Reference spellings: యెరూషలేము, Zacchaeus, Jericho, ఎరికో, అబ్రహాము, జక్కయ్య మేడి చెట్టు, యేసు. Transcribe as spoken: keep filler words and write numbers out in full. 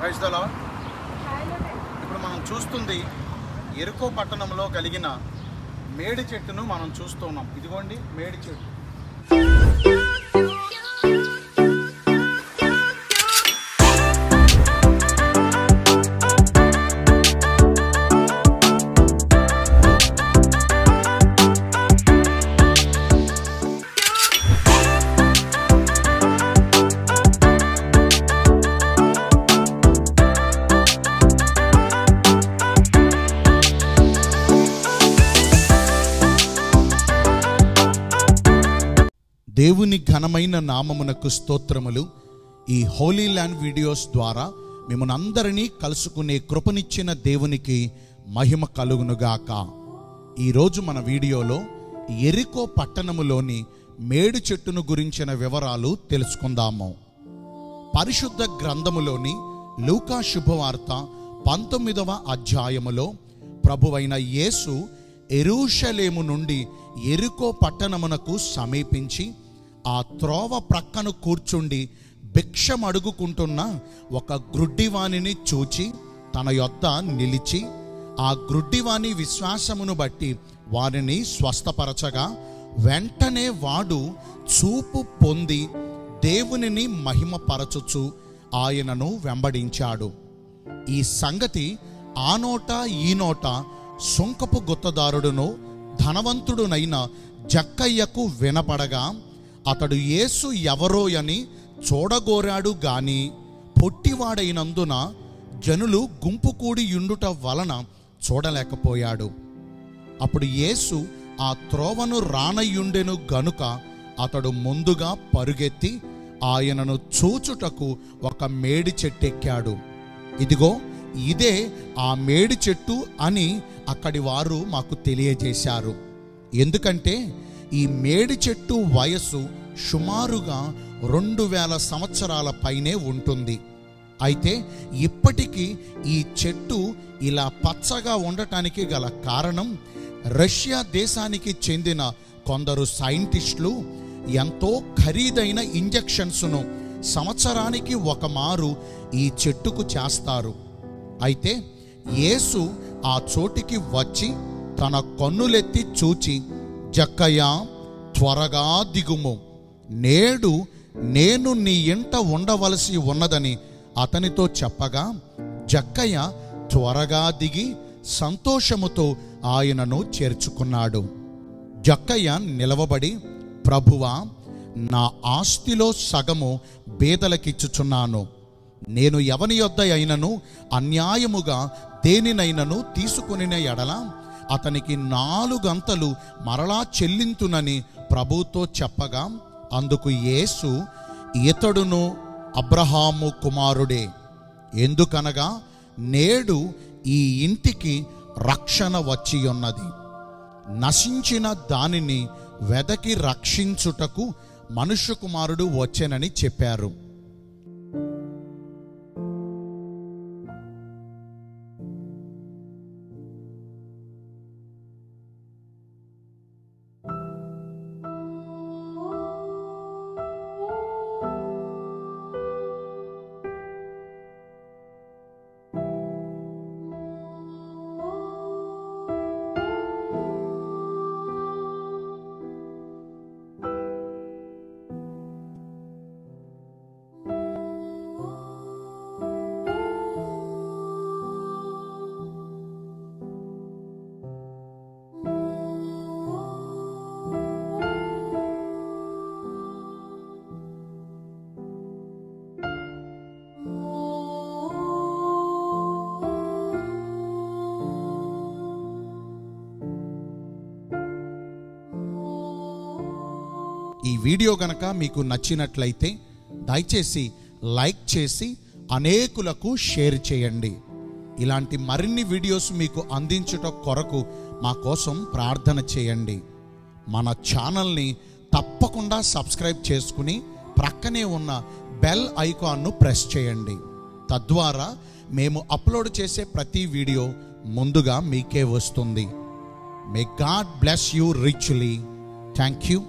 ప్రైజ్దలా ఇప్పుడు మనం చూస్తుంది ఎరికో పట్టణంలో కలిగిన మేడి చెట్టును మనం చూస్తున్నాం. ఇదిగోండి మేడి చెట్టు. దేవుని ఘనమైన నామమునకు స్తోత్రములు. ఈ హోలీ ల్యాండ్ వీడియోస్ ద్వారా మిమ్మల్ని అందరినీ కలుసుకునే కృపనిచ్చిన దేవునికి మహిమ కలుగునుగాక. ఈరోజు మన వీడియోలో ఎరికో పట్టణములోని మేడి చెట్టును గురించిన వివరాలు తెలుసుకుందాము. పరిశుద్ధ గ్రంథములోని లూకా శుభవార్త పంతొమ్మిదవ అధ్యాయములో ప్రభువైన యేసు యెరూషలేము నుండి ఎరికో పట్టణమునకు సమీపించి ఆ త్రోవ ప్రక్కన కూర్చుండి భిక్షం అడుగుకుంటున్న ఒక గ్రుడ్డివాణిని చూచి తన యొద్ద నిలిచి ఆ గ్రుడ్డివాణి విశ్వాసమును బట్టి వారిని స్వస్థపరచగా వెంటనే వాడు చూపు పొంది దేవునిని మహిమపరచుచు ఆయనను వెంబడించాడు. ఈ సంగతి ఆ నోట ఈ నోట సుంకపు గుత్తదారుడును ధనవంతుడునైన జక్కయ్యకు వినపడగా అతడు యేసు ఎవరో అని చూడగోరాడు గాని పొట్టివాడైనందున జనులు గుంపు కూడి యుండుట వలన చూడలేకపోయాడు. అప్పుడు యేసు ఆ త్రోవను రానయుండెను గనుక అతడు ముందుగా పరుగెత్తి ఆయనను చూచుటకు ఒక మేడి చెట్టెక్కాడు. ఇదిగో ఇదే ఆ మేడి చెట్టు అని అక్కడి వారు మాకు తెలియజేశారు. ఎందుకంటే ఈ మేడి చెట్టు వయస్సు సుమారుగా రెండు వేల సంవత్సరాల పైనే ఉంటుంది. అయితే ఇప్పటికీ ఈ చెట్టు ఇలా పచ్చగా ఉండటానికి గల కారణం రష్యా దేశానికి చెందిన కొందరు సైంటిస్టులు ఎంతో ఖరీదైన ఇంజెక్షన్స్ను సంవత్సరానికి ఒకమారు ఈ చెట్టుకు చేస్తారు. అయితే యేసు ఆ చోటికి వచ్చి తన కన్నులెత్తి చూచి జక్కయ్య త్వరగా దిగుము, నేడు నేను నీ ఇంట ఉండవలసి ఉన్నదని అతనితో చెప్పగా జక్కయ్య త్వరగా దిగి సంతోషముతో ఆయనను చేర్చుకున్నాడు. జక్కయ్య నిలవబడి ప్రభువా, నా ఆస్తిలో సగము బేదలకిచ్చుచున్నాను, నేను ఎవని యొద్ద అయినను అన్యాయముగా దేనినైనను తీసుకొనిన ఎడల అతనికి నాలుగంతలు మరలా చెల్లింతునని ప్రభుతో చెప్పగా అందుకు యేసు ఇతడును అబ్రహాము కుమారుడే, ఎందుకనగా నేడు ఈ ఇంటికి రక్షణ వచ్చి ఉన్నది. నశించిన దానిని వెదకి రక్షించుటకు మనుష్య కుమారుడు వచ్చెనని చెప్పారు. ఈ వీడియో గనక మీకు నచ్చినట్లయితే దయచేసి లైక్ చేసి అనేకులకు షేర్ చేయండి. ఇలాంటి మరిన్ని వీడియోస్ మీకు అందించుట కొరకు మా కోసం ప్రార్థన చేయండి. మన ఛానల్ని తప్పకుండా సబ్స్క్రైబ్ చేసుకుని ప్రక్కనే ఉన్న బెల్ ఐకాన్ను ప్రెస్ చేయండి. తద్వారా మేము అప్లోడ్ చేసే ప్రతి వీడియో ముందుగా మీకే వస్తుంది. May God bless you richly. Thank you.